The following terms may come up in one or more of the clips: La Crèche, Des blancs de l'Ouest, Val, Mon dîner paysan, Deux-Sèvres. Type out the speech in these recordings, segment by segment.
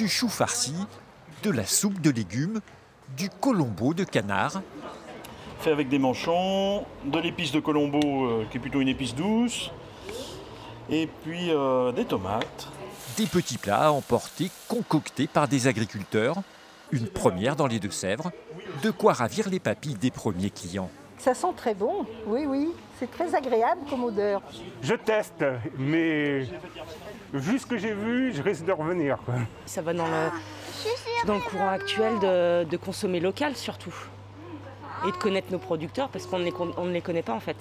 du chou farci, de la soupe de légumes, du colombo de canard. Fait avec des manchons, de l'épice de colombo qui est plutôt une épice douce, et puis des tomates. Des petits plats emportés, concoctés par des agriculteurs. Une première dans les Deux-Sèvres, de quoi ravir les papilles des premiers clients. Ça sent très bon, oui, oui, c'est très agréable comme odeur. Je teste, mais vu ce que j'ai vu, je risque de revenir. Ça va dans le courant actuel de consommer local surtout, et de connaître nos producteurs parce qu'on ne les connaît pas en fait.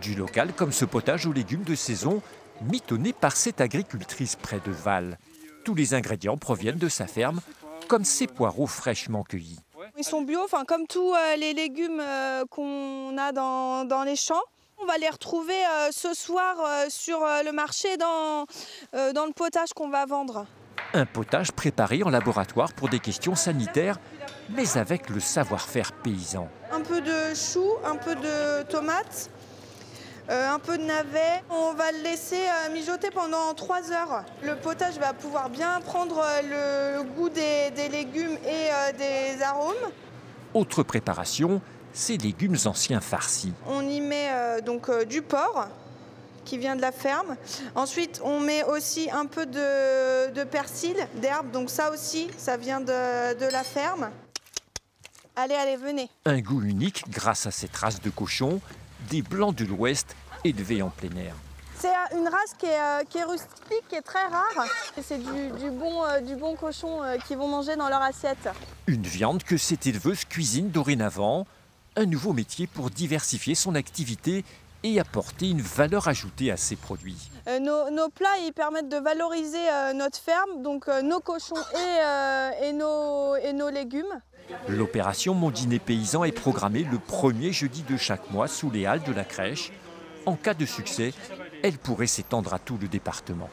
Du local comme ce potage aux légumes de saison, mitonné par cette agricultrice près de Val. Tous les ingrédients proviennent de sa ferme, comme ces poireaux fraîchement cueillis. Ils sont bio, enfin comme tous les légumes qu'on a dans les champs. On va les retrouver ce soir sur le marché dans le potage qu'on va vendre. Un potage préparé en laboratoire pour des questions sanitaires, mais avec le savoir-faire paysan. Un peu de chou, un peu de tomates, un peu de navet. On va le laisser mijoter pendant 3 heures. Le potage va pouvoir bien prendre le goût des légumes et des arômes. Autre préparation, ces légumes anciens farcis. On y met du porc qui vient de la ferme. Ensuite, on met aussi un peu de persil, d'herbe. Donc ça aussi, ça vient de la ferme. Allez, allez, venez. Un goût unique grâce à cette race de cochons, des blancs de l'Ouest élevés en plein air. C'est une race qui est rustique, qui est très rare. C'est du bon cochon qu'ils vont manger dans leur assiette. Une viande que cette éleveuse cuisine dorénavant. Un nouveau métier pour diversifier son activité et apporter une valeur ajoutée à ses produits. Nos plats, ils permettent de valoriser notre ferme, donc nos cochons et nos légumes. L'opération Mon dîner paysan est programmée le premier jeudi de chaque mois sous les halles de la crèche. En cas de succès, elle pourrait s'étendre à tout le département.